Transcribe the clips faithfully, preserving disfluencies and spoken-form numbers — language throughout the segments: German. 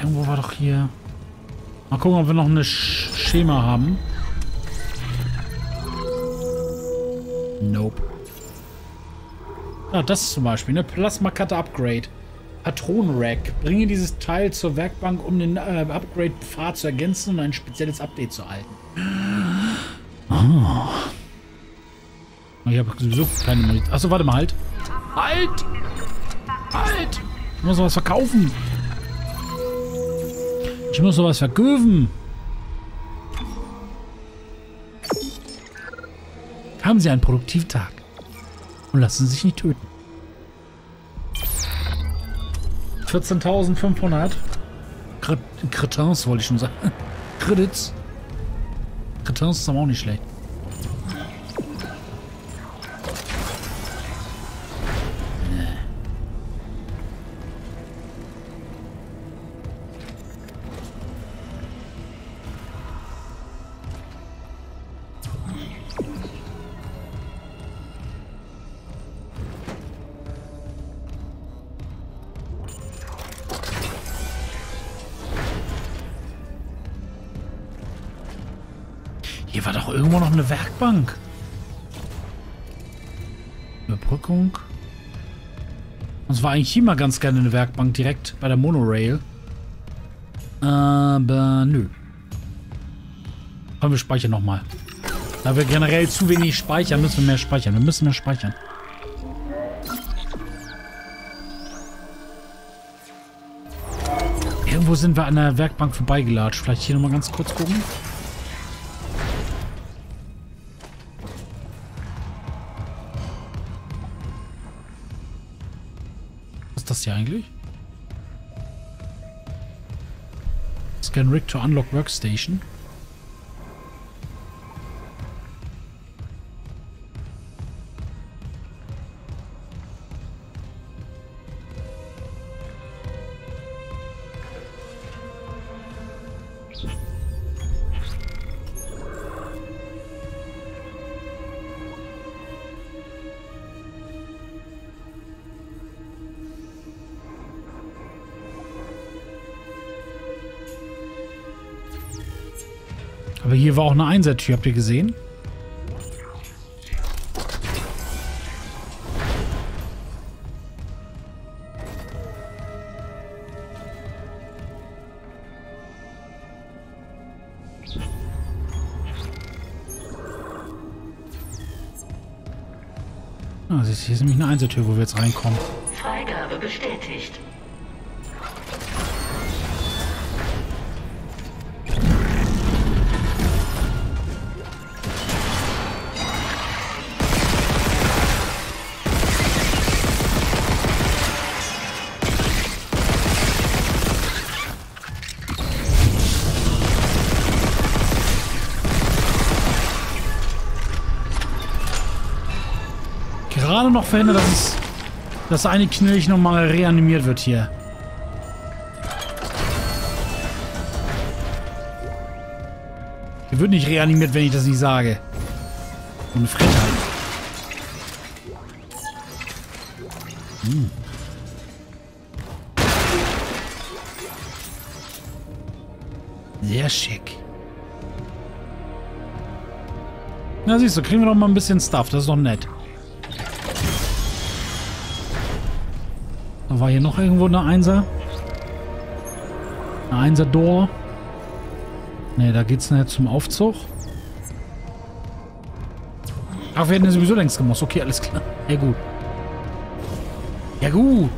Irgendwo war doch hier... Mal gucken, ob wir noch ein Schema haben. Nope. Ja, das ist zum Beispiel, ne? Plasma Cutter Upgrade. Patronenrack. Bringe dieses Teil zur Werkbank, um den äh, Upgrade-Pfad zu ergänzen und ein spezielles Update zu erhalten. Oh. Ich habe sowieso keine Möglichkeit. Achso, warte mal, halt. Halt! Halt! Ich muss noch was verkaufen. Ich muss noch was verkaufen. Haben Sie einen produktiven Tag. Und lassen Sie sich nicht töten. vierzehntausendfünfhundert Kretins wollte ich schon sagen. Kredits. Kretins ist aber auch nicht schlecht. Nee. Hier war doch irgendwo noch eine Werkbank. Überbrückung. Uns war eigentlich immer ganz gerne eine Werkbank direkt bei der Monorail. Aber nö. Komm, wir speichern nochmal. Da wir generell zu wenig speichern, müssen wir mehr speichern. Wir müssen mehr speichern. Irgendwo sind wir an der Werkbank vorbeigelatscht. Vielleicht hier nochmal ganz kurz gucken. Das hier eigentlich? Scan Rig to unlock Workstation. Aber hier war auch eine Einsertür, habt ihr gesehen? Ah, siehst du, hier ist nämlich eine Einsertür, wo wir jetzt reinkommen. Freigabe bestätigt. Gerade noch verhindert, dass es, dass eine Knilch nochmal reanimiert wird hier. Die wird nicht reanimiert, wenn ich das nicht sage. Und eine Frechheit. Hm. Sehr schick. Na siehst du, kriegen wir doch mal ein bisschen Stuff, das ist doch nett. War hier noch irgendwo eine Einser? Eine Einser-Door? Ne, da geht's nachher zum Aufzug. Ach, wir hätten ja sowieso längst gemacht. Okay, alles klar. Ja, gut. Ja, gut.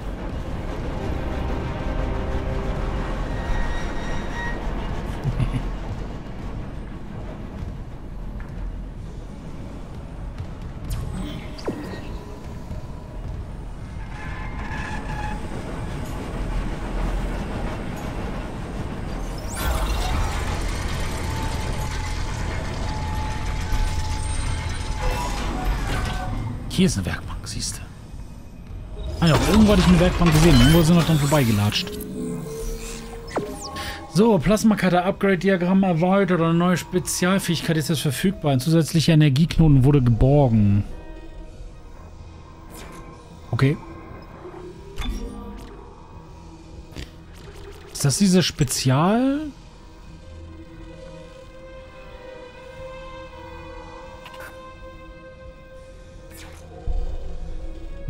Hier ist eine Werkbank, siehst du. Ah ja, irgendwo hatte ich eine Werkbank gesehen. Irgendwo sind wir dann vorbeigelatscht. So, Plasma Cutter Upgrade Diagramm erweitert. Eine neue Spezialfähigkeit ist jetzt verfügbar. Ein zusätzlicher Energieknoten wurde geborgen. Okay. Ist das diese Spezial?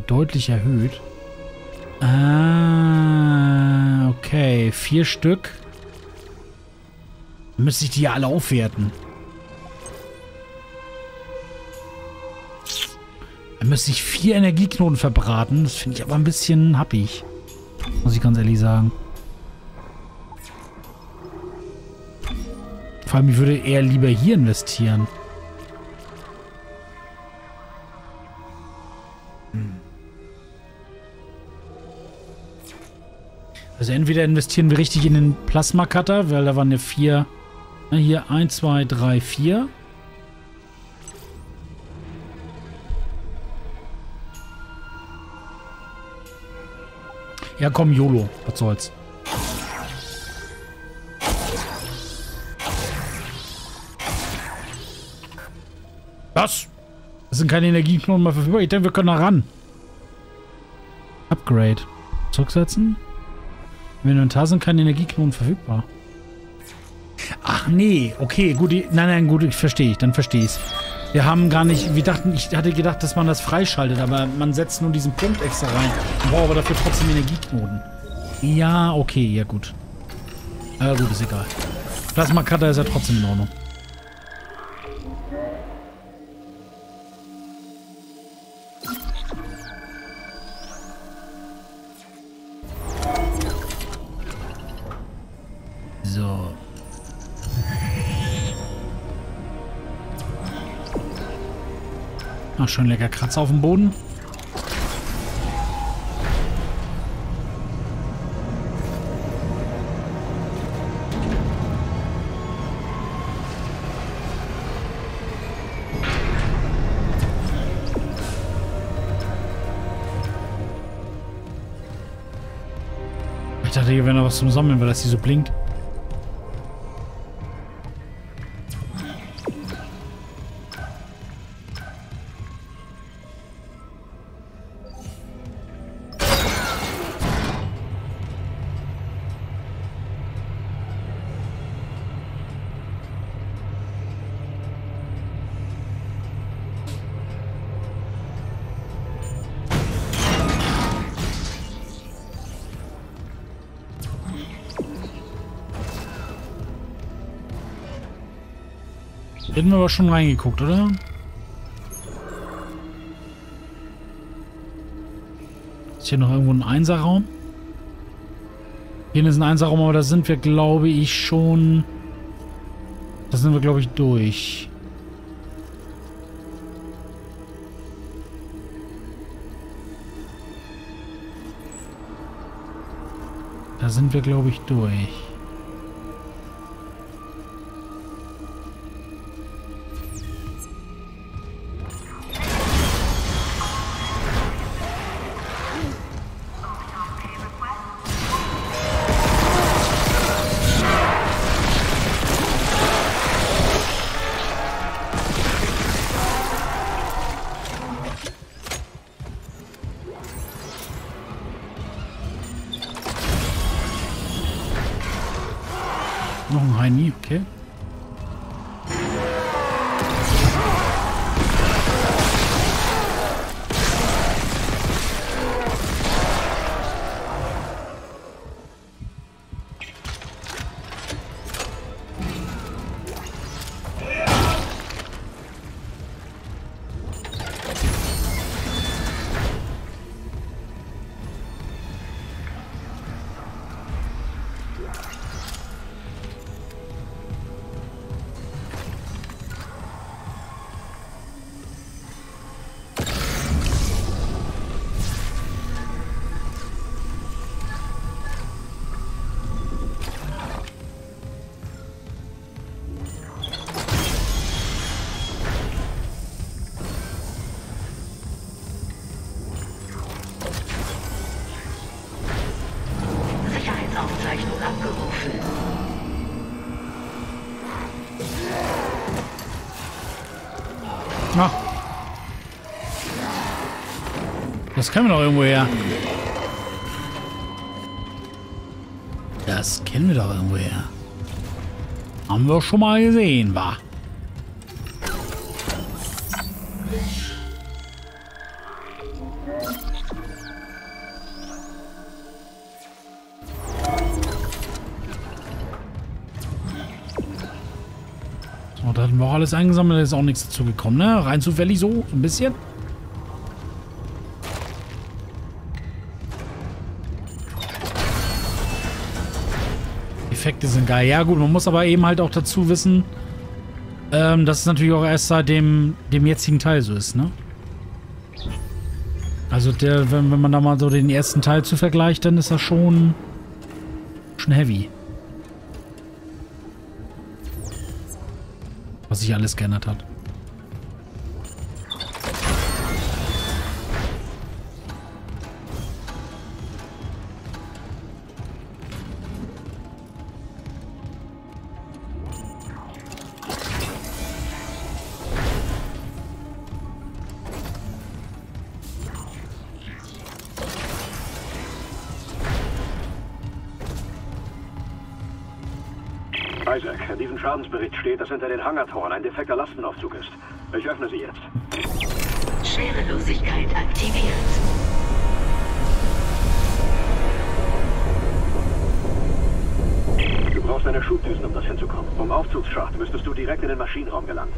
Deutlich erhöht. Ah, okay. Vier Stück. Müsste ich die ja alle aufwerten. Dann müsste ich vier Energieknoten verbraten. Das finde ich aber ein bisschen happig. Muss ich ganz ehrlich sagen. Vor allem, ich würde eher lieber hier investieren. Hm. Also entweder investieren wir richtig in den Plasma Cutter, weil da waren ja vier. Na hier eins, zwei, drei, vier. Ja komm, YOLO, was soll's. Was? Das sind keine Energieknoten mehr verfügbar. Ich denke, wir können da ran. Upgrade. Zurücksetzen. Im Inventar sind keine Energieknoten verfügbar. Ach nee, okay, gut. Ich, nein, nein, gut, ich verstehe. Dann verstehe ich's. Wir haben gar nicht. Wir dachten, ich hatte gedacht, dass man das freischaltet, aber man setzt nur diesen Punkt extra rein. Man braucht aber dafür trotzdem Energieknoten. Ja, okay, ja gut. Ja gut, ist egal. Plasma Cutter ist ja trotzdem in Ordnung. Ach, schön lecker Kratzer auf dem Boden. Ich dachte, hier wäre noch was zum Sammeln, weil das hier so blinkt. Hätten wir aber schon reingeguckt, oder? Ist hier noch irgendwo ein Einserraum? Hier ist ein Einserraum, aber da sind wir, glaube ich, schon... Da sind wir, glaube ich, durch. Da sind wir, glaube ich, durch. Noch ein Heini, okay. Ah. Das können wir doch irgendwo her. Das kennen wir doch irgendwoher. Haben wir schon mal gesehen, wa? So, da hatten wir auch alles eingesammelt, da ist auch nichts dazu gekommen, ne? Rein zufällig so, so ein bisschen. Effekte sind geil. Ja gut, man muss aber eben halt auch dazu wissen, ähm, dass es natürlich auch erst seit dem, dem jetzigen Teil so ist, ne? Also der, wenn, wenn man da mal so den ersten Teil zu vergleicht, dann ist das schon, schon heavy. Was sich alles geändert hat. Isaac, in diesem Schadensbericht steht, dass hinter den Hangartoren ein defekter Lastenaufzug ist. Ich öffne sie jetzt. Schwerelosigkeit aktiviert. Du brauchst eine Schubdüsen, um das hinzukommen. Vom Aufzugsschacht müsstest du direkt in den Maschinenraum gelangen.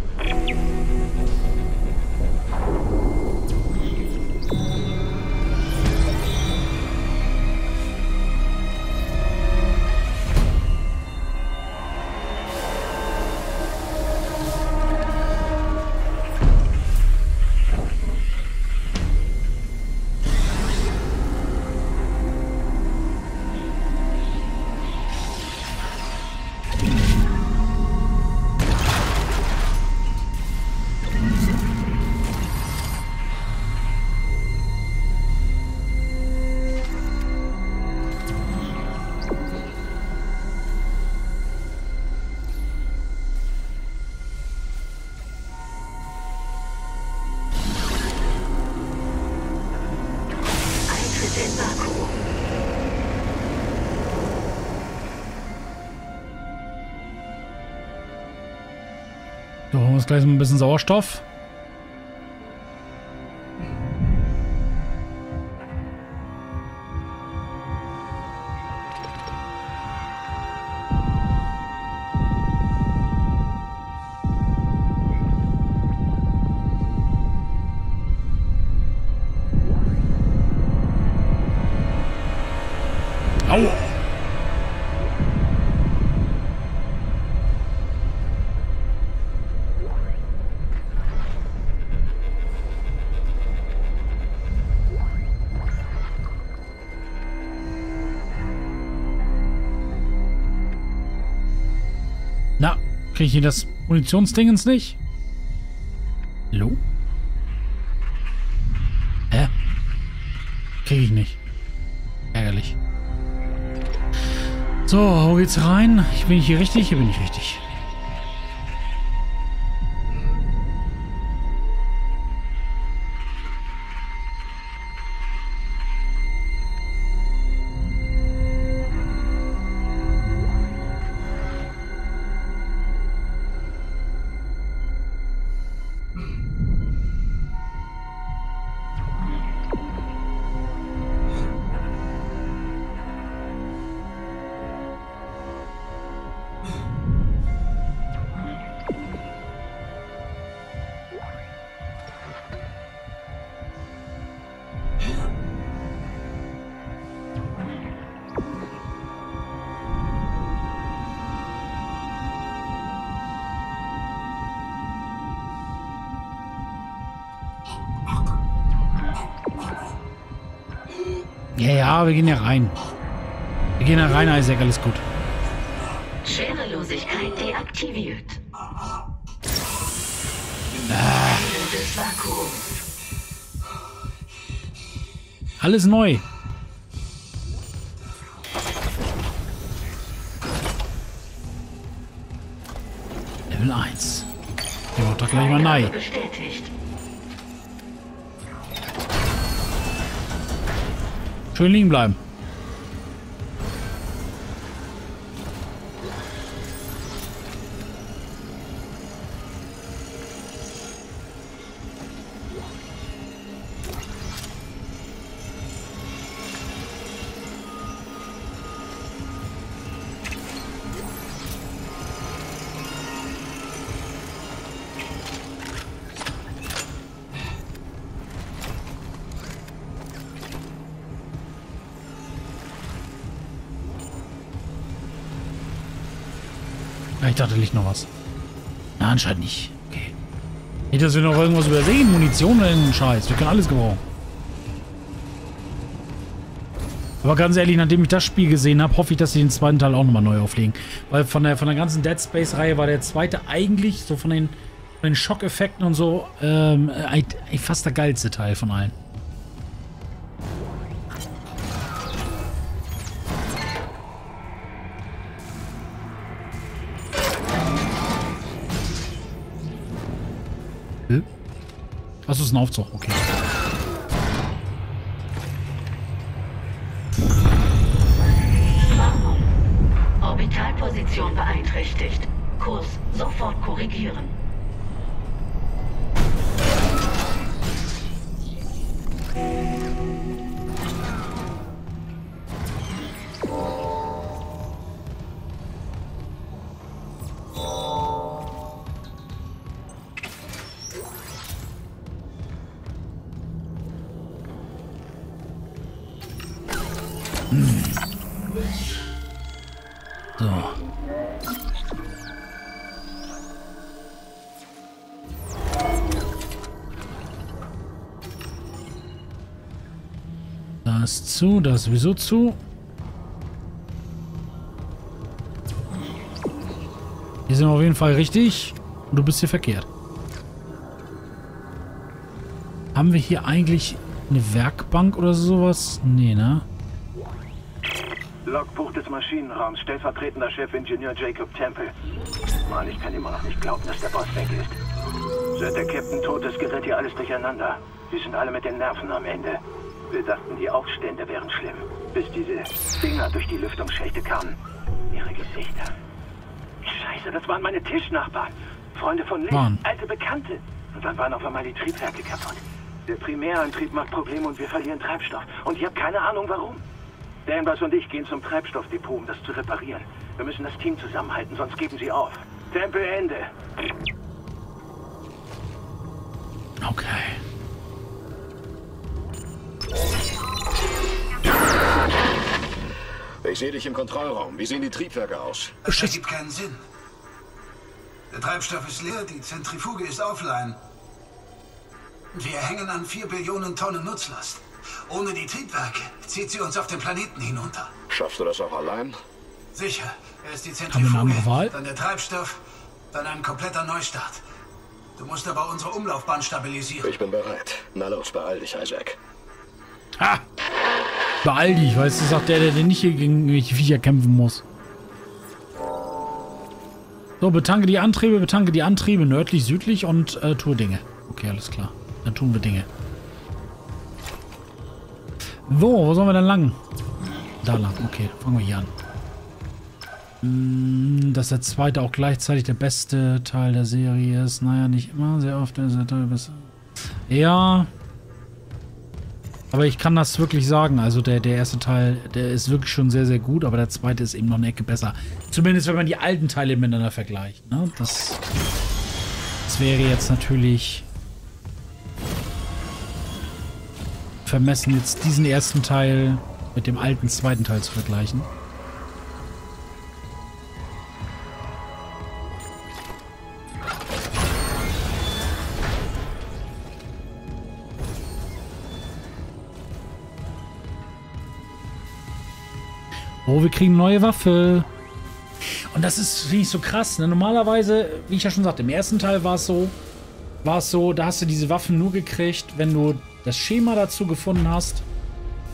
So, holen wir uns gleich mal ein bisschen Sauerstoff. Na, kriege ich hier das Munitionsdingens nicht? Hallo? Hä? Kriege ich nicht. Ärgerlich. So, wo geht's rein? Ich bin hier richtig, hier bin ich richtig. Ja, ja, wir gehen ja rein. Wir gehen ja rein, Isaac, alles gut. Schwerelosigkeit deaktiviert. Ah. Alles neu. Level eins. Der wird doch gleich mal rein. Schön liegen bleiben. Ja, ich dachte, da liegt noch was. Na, anscheinend nicht. Okay. Nicht, dass wir noch irgendwas übersehen. Munition oder irgendeinen Scheiß. Wir können alles gebrauchen. Aber ganz ehrlich, nachdem ich das Spiel gesehen habe, hoffe ich, dass sie den zweiten Teil auch nochmal neu auflegen. Weil von der, von der ganzen Dead Space-Reihe war der zweite eigentlich, so von den, von den Schockeffekten und so, ähm, fast der geilste Teil von allen. Achso, ist ein Aufzug, okay. Orbitalposition beeinträchtigt. Kurs sofort korrigieren. So. Da ist zu, da ist sowieso zu. Hier sind wir auf jeden Fall richtig und du bist hier verkehrt. Haben wir hier eigentlich eine Werkbank oder sowas? Nee, ne? Logbuch des Maschinenraums, stellvertretender Chefingenieur Jacob Temple. Mann, ich kann immer noch nicht glauben, dass der Boss weg ist. Seit der Captain tot ist, gerät hier alles durcheinander. Sie sind alle mit den Nerven am Ende. Wir dachten, die Aufstände wären schlimm, bis diese Finger durch die Lüftungsschächte kamen. Ihre Gesichter. Scheiße, das waren meine Tischnachbarn. Freunde von links, alte Bekannte. Und dann waren auf einmal die Triebwerke kaputt. Der Primärantrieb macht Probleme und wir verlieren Treibstoff. Und ich habe keine Ahnung, warum. Danvers und ich gehen zum Treibstoffdepot, um das zu reparieren. Wir müssen das Team zusammenhalten, sonst geben sie auf. Tempel Ende. Okay. Ich sehe dich im Kontrollraum. Wie sehen die Triebwerke aus? Das ergibt keinen Sinn. Der Treibstoff ist leer, die Zentrifuge ist offline. Wir hängen an vier Billionen Tonnen Nutzlast. Ohne die Triebwerke zieht sie uns auf den Planeten hinunter. Schaffst du das auch allein? Sicher. Erst die Zentrifuge, dann der Treibstoff, dann ein kompletter Neustart. Du musst aber unsere Umlaufbahn stabilisieren. Ich bin bereit. Na los, beeil dich, Isaac. Ha! Beeil dich, weißt du, sagt der, der nicht hier gegen welche Viecher kämpfen muss. So, betanke die Antriebe, betanke die Antriebe nördlich, südlich und äh, tue Dinge. Okay, alles klar. Dann tun wir Dinge. Wo? Wo sollen wir denn lang? Da lang, okay. Fangen wir hier an. Dass der zweite auch gleichzeitig der beste Teil der Serie ist. Naja, nicht immer. Sehr oft ist der Teil besser. Ja. Aber ich kann das wirklich sagen. Also der, der erste Teil, der ist wirklich schon sehr, sehr gut. Aber der zweite ist eben noch eine Ecke besser. Zumindest, wenn man die alten Teile miteinander vergleicht. Ne? Das, das wäre jetzt natürlich... vermessen, jetzt diesen ersten Teil mit dem alten zweiten Teil zu vergleichen. Oh, wir kriegen neue Waffe. Und das ist, finde ich, so krass. Ne? Normalerweise, wie ich ja schon sagte, im ersten Teil war es so, war es so, da hast du diese Waffen nur gekriegt, wenn du das Schema dazu gefunden hast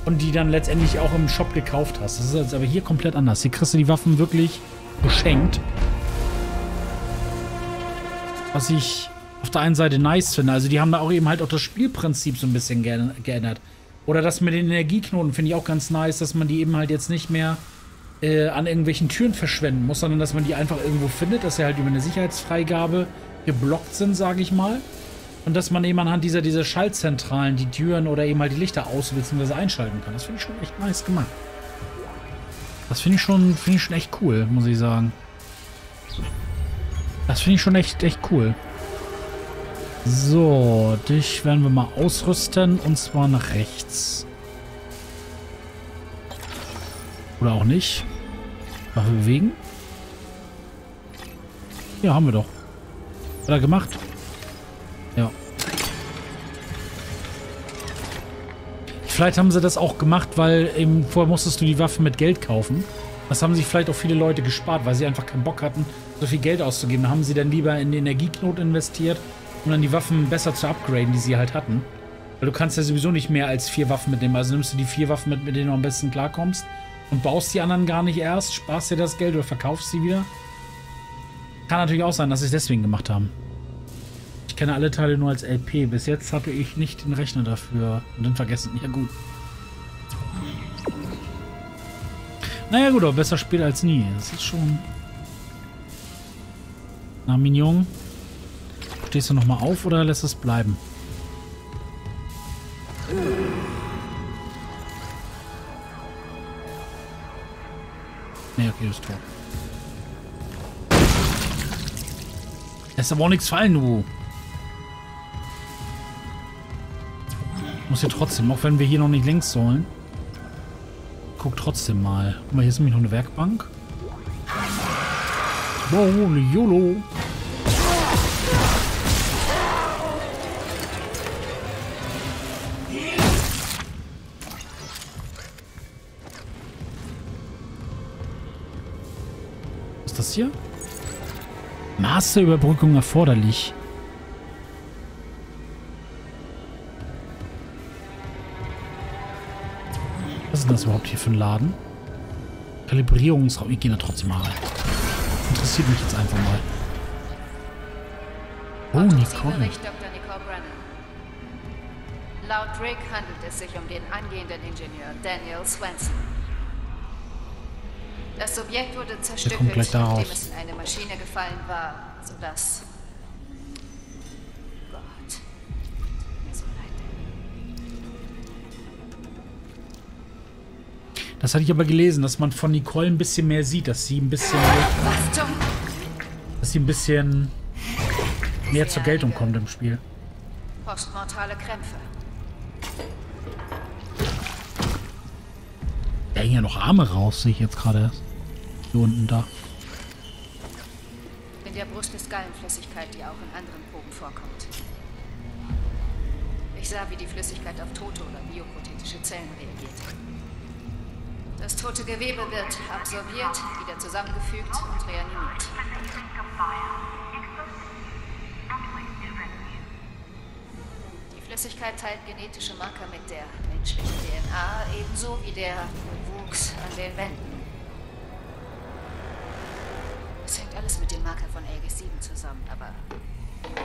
und die dann letztendlich auch im Shop gekauft hast. Das ist jetzt aber hier komplett anders. Hier kriegst du die Waffen wirklich geschenkt. Was ich auf der einen Seite nice finde. Also die haben da auch eben halt auch das Spielprinzip so ein bisschen geändert. Oder das mit den Energieknoten finde ich auch ganz nice, dass man die eben halt jetzt nicht mehr äh, an irgendwelchen Türen verschwenden muss, sondern dass man die einfach irgendwo findet, dass sie halt über eine Sicherheitsfreigabe geblockt sind, sage ich mal. Und dass man eben anhand dieser, dieser Schaltzentralen die Türen oder eben halt die Lichter aus- bzw. einschalten kann. Das finde ich schon echt nice gemacht. Das finde ich, find ich schon echt cool, muss ich sagen. Das finde ich schon echt, echt cool. So, dich werden wir mal ausrüsten und zwar nach rechts. Oder auch nicht. Waffe bewegen. Ja, haben wir doch. Hat er gemacht? Ja. Vielleicht haben sie das auch gemacht, weil eben vorher musstest du die Waffe mit Geld kaufen. Das haben sich vielleicht auch viele Leute gespart, weil sie einfach keinen Bock hatten, so viel Geld auszugeben. Da haben sie dann lieber in die Energieknot investiert, um dann die Waffen besser zu upgraden, die sie halt hatten. Weil du kannst ja sowieso nicht mehr als vier Waffen mitnehmen. Also nimmst du die vier Waffen mit, mit denen du am besten klarkommst und baust die anderen gar nicht erst, sparst dir das Geld oder verkaufst sie wieder. Kann natürlich auch sein, dass sie es deswegen gemacht haben. Ich kenne alle Teile nur als L P. Bis jetzt hatte ich nicht den Rechner dafür. Und dann vergessen. Ja gut. Naja gut, aber besser spät als nie. Das ist schon... Na, Mignon. Stehst du nochmal auf oder lässt es bleiben? Ne, okay, das ist tot. Lässt aber auch nichts fallen, du. Muss ja trotzdem, auch wenn wir hier noch nicht links sollen. Guck trotzdem mal. Guck mal, hier ist nämlich noch eine Werkbank. Wow, YOLO. Was ist das hier? Maßüberbrückung erforderlich. Was ist denn das überhaupt hier für ein Laden? Kalibrierungsraum. Ich gehe da trotzdem mal rein. Interessiert mich jetzt einfach mal. Oh, Nicole. Bericht, Doktor Nicole Brennan. Laut Rick handelt es sich um den angehenden Ingenieur Daniel Swenson. Das Objekt wurde zerstückelt, nachdem es in eine Maschine gefallen war, sodass... Gott. Mir so leid. Das hatte ich aber gelesen, dass man von Nicole ein bisschen mehr sieht, dass sie ein bisschen... Was zum... Dass sie ein bisschen mehr zur Geltung kommt im Spiel. Postmortale Krämpfe. Da hängen ja noch Arme raus, sehe ich jetzt gerade. Hier unten da. In der Brust ist Gallenflüssigkeit, die auch in anderen Proben vorkommt. Ich sah, wie die Flüssigkeit auf tote oder bioprothetische Zellen reagiert. Das tote Gewebe wird absorbiert, wieder zusammengefügt und reanimiert. Die Flüssigkeit teilt genetische Marker mit der menschlichen D N A, ebenso wie der Wuchs an den Wänden. Es hängt alles mit dem Marker von L G sieben zusammen, aber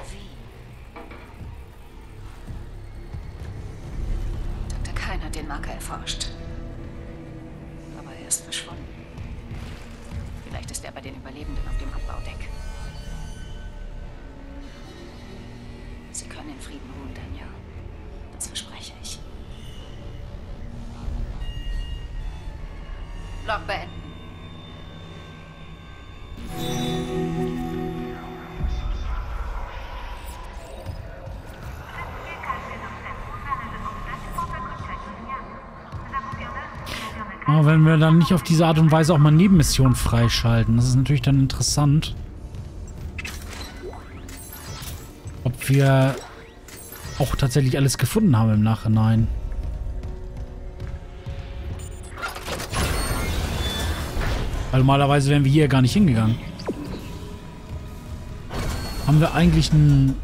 wie? Doktor Kein hat den Marker erforscht. Aber er ist verschwunden. Vielleicht ist er bei den Überlebenden auf dem Abbaudeck. Sie können in Frieden ruhen, Daniel. Das verspreche ich. Log beenden. Aber wenn wir dann nicht auf diese Art und Weise auch mal Nebenmissionen freischalten, das ist natürlich dann interessant. Ob wir auch tatsächlich alles gefunden haben im Nachhinein. Weil normalerweise wären wir hier gar nicht hingegangen. Haben wir eigentlich einen...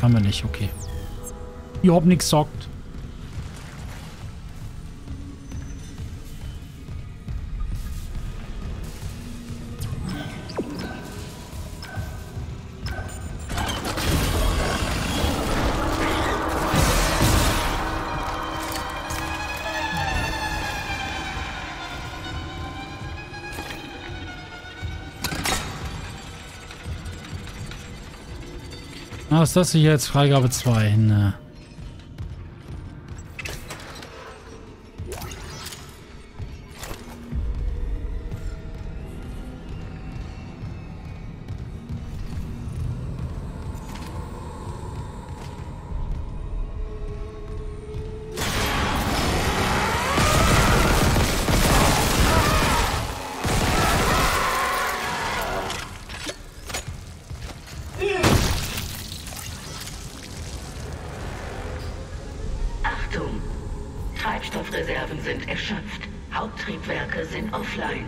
Haben wir nicht, okay. Überhaupt nichts zockt. Was ist das hier jetzt? Freigabe zwei. Ne. Wasserstoffreserven sind erschöpft. Haupttriebwerke sind offline.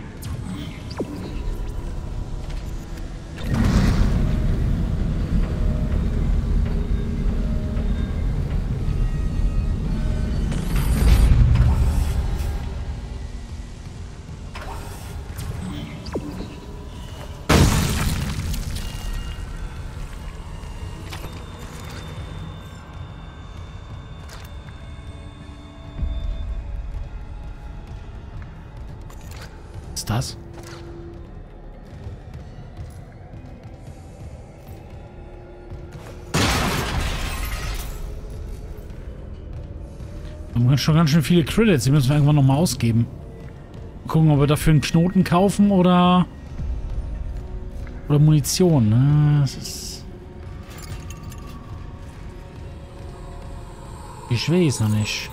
Das? Wir haben schon ganz schön viele Credits, die müssen wir irgendwann nochmal ausgeben. Gucken, ob wir dafür einen Knoten kaufen oder oder Munition. Ne? Das ist... Ich weiß noch nicht.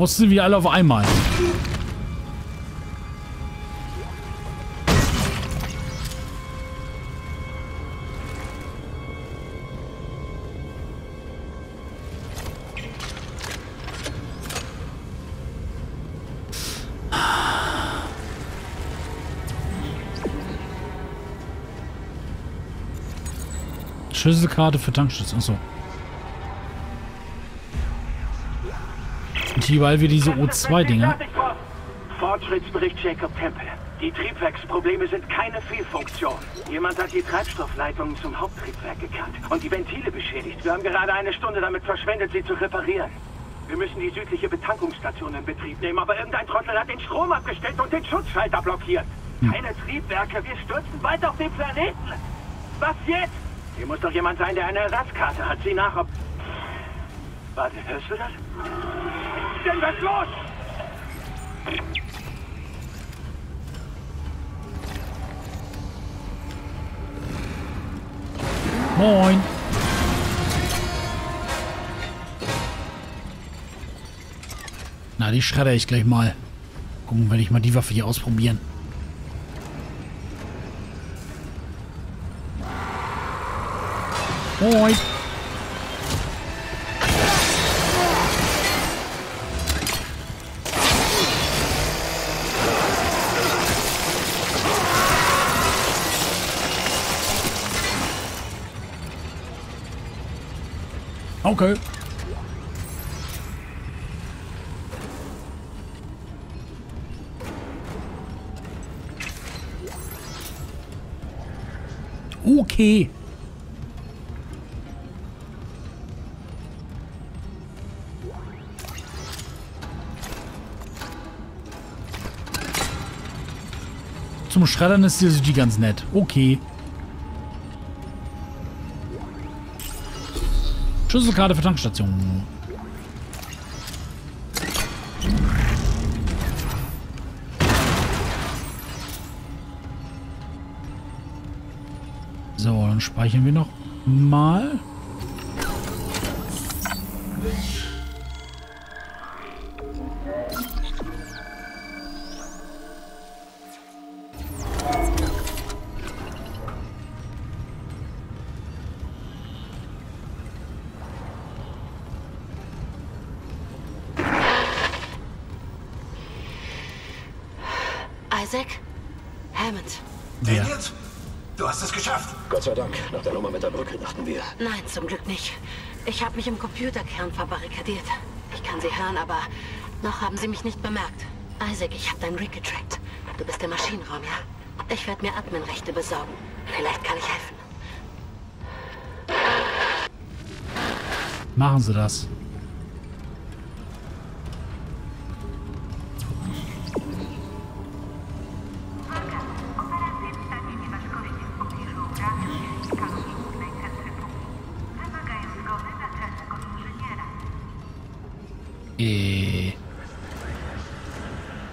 Mussten wir alle auf einmal. Schlüsselkarte für Tankschlüssel. Achso. Weil wir diese O zwei Dinger. Fortschrittsbericht Jacob Temple. Die Triebwerksprobleme sind keine Fehlfunktion. Jemand hat die Treibstoffleitungen zum Haupttriebwerk gekannt und die Ventile beschädigt. Wir haben gerade eine Stunde damit verschwendet, sie zu reparieren. Wir müssen die südliche Betankungsstation in Betrieb nehmen, aber irgendein Trottel hat den Strom abgestellt und den Schutzschalter blockiert. Hm. Keine Triebwerke, wir stürzen weit auf den Planeten. Was jetzt? Hier muss doch jemand sein, der eine Ersatzkarte hat. Sieh nach, ob... Warte, hörst du das? Denn was los? Moin. Na, die schredder ich gleich mal. Gucken, wenn ich mal die Waffe hier ausprobieren. Moin. Okay. Okay. Zum Schreddern ist die Südi ganz nett. Okay. Schlüsselkarte für Tankstation. So, dann speichern wir noch mal. Isaac? Hammond. Ja. Du hast es geschafft. Gott sei Dank. Nach der Nummer mit der Brücke dachten wir. Nein, zum Glück nicht. Ich habe mich im Computerkern verbarrikadiert. Ich kann sie hören, aber noch haben sie mich nicht bemerkt. Isaac, ich habe deinen Rig getrackt. Du bist im Maschinenraum, ja? Ich werde mir Adminrechte besorgen. Vielleicht kann ich helfen. Machen Sie das. Äh.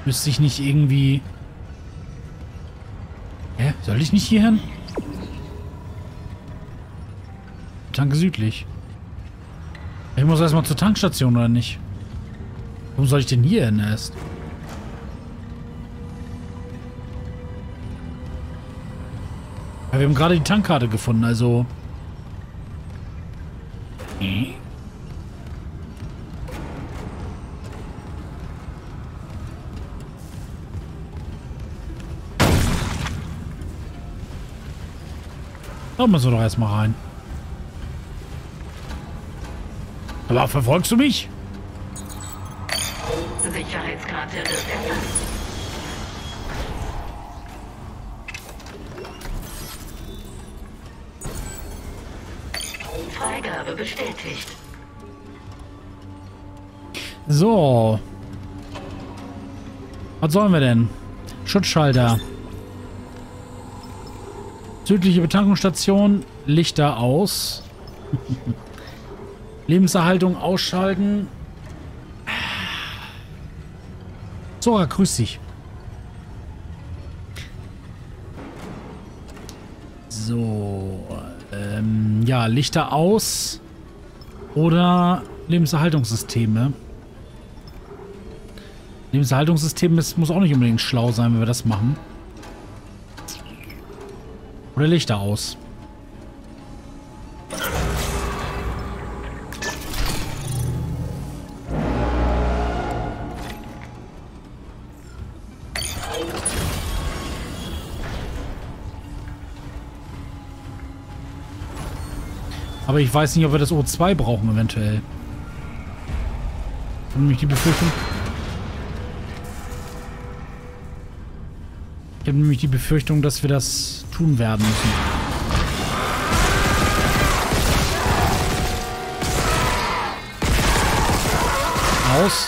Müsste ich nicht irgendwie... Hä? Soll ich nicht hier hin? Tanke südlich. Ich muss erstmal zur Tankstation, oder nicht? Warum soll ich denn hier hin erst? Ja, wir haben gerade die Tankkarte gefunden, also... Hm? Da müssen wir doch erstmal rein. Aber verfolgst du mich? Sicherheitskarte des Effens. Freigabe bestätigt. So. Was sollen wir denn? Schutzschalter. Südliche Betankungsstation, Lichter aus. Lebenserhaltung ausschalten. Zora, grüß dich. So. Ähm, ja, Lichter aus. Oder Lebenserhaltungssysteme. Lebenserhaltungssystem ist, muss auch nicht unbedingt schlau sein, wenn wir das machen. Oder Lichter aus. Aber ich weiß nicht, ob wir das O zwei brauchen, eventuell. Ich habe nämlich die Befürchtung... Ich habe nämlich die Befürchtung, dass wir das tun werden müssen. Aus.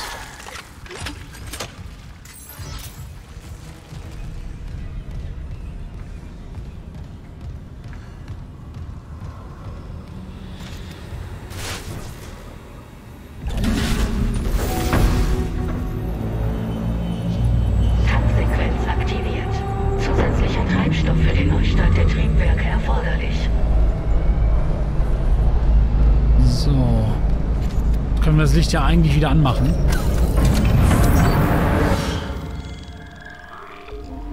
Das Licht ja eigentlich wieder anmachen.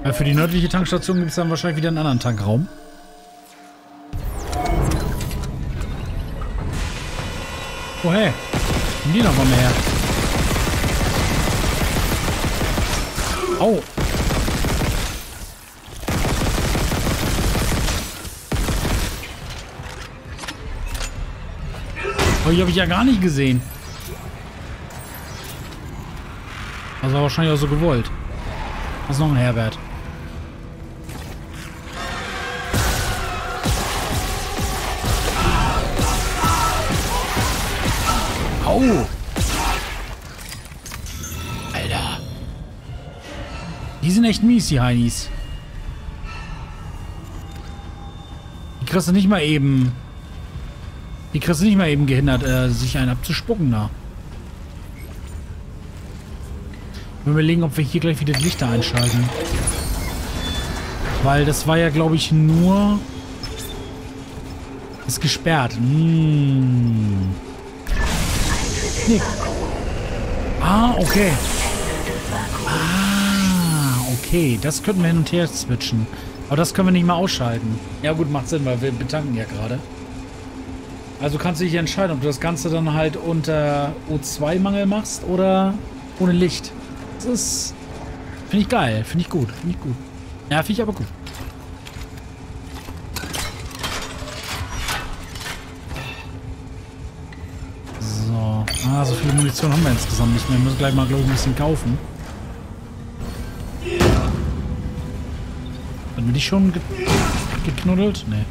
Ja, für die nördliche Tankstation gibt es dann wahrscheinlich wieder einen anderen Tankraum. Oh hey, die noch mal her. Oh. Oh, die habe ich ja gar nicht gesehen. Das war wahrscheinlich auch so gewollt. Das ist noch ein Herbert. Au! Alter. Die sind echt mies, die Heinis. Die kriegst du nicht mal eben... Die kriegst du nicht mal eben gehindert, äh, sich einen abzuspucken da. Wir überlegen, ob wir hier gleich wieder die Lichter einschalten. Weil das war ja, glaube ich, nur... Ist gesperrt. Mmh. Nee. Ah, okay. Ah, okay. Das könnten wir hin und her switchen. Aber das können wir nicht mehr ausschalten. Ja gut, macht Sinn, weil wir betanken ja gerade. Also kannst du dich entscheiden, ob du das Ganze dann halt unter O zwei Mangel machst oder ohne Licht. Das ist, Finde ich geil. Finde ich gut. Finde ich gut. Nervig, aber gut. So. Ah, so viel Munition haben wir insgesamt nicht mehr. Wir müssen gleich mal, glaube ich, ein bisschen kaufen. Hatten wir die schon ge geknuddelt? Nee.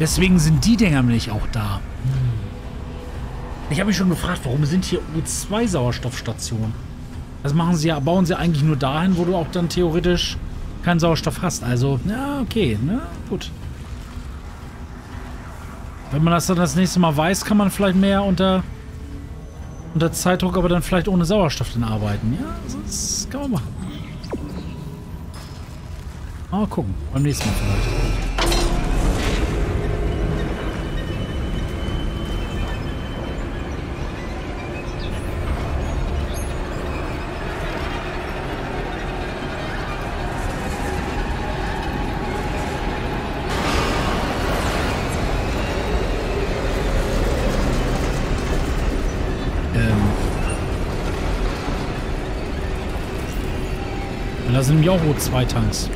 Deswegen sind die Dinger nämlich auch da. Ich habe mich schon gefragt, warum sind hier U zwei Sauerstoffstationen? Das machen sie ja, bauen sie eigentlich nur dahin, wo du auch dann theoretisch keinen Sauerstoff hast. Also, ja, okay, na gut. Wenn man das dann das nächste Mal weiß, kann man vielleicht mehr unter, unter Zeitdruck, aber dann vielleicht ohne Sauerstoff dann arbeiten. Ja, das kann man machen. Mal gucken, beim nächsten Mal vielleicht. Da sind nämlich auch O zwei Tanks.